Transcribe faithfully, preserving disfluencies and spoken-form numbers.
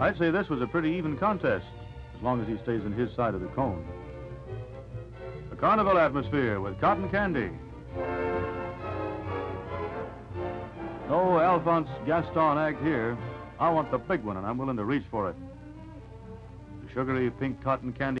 I'd say this was a pretty even contest, as long as he stays in his side of the cone. A carnival atmosphere with cotton candy. No Alphonse Gaston act here. I want the big one, and I'm willing to reach for it. The sugary pink cotton candy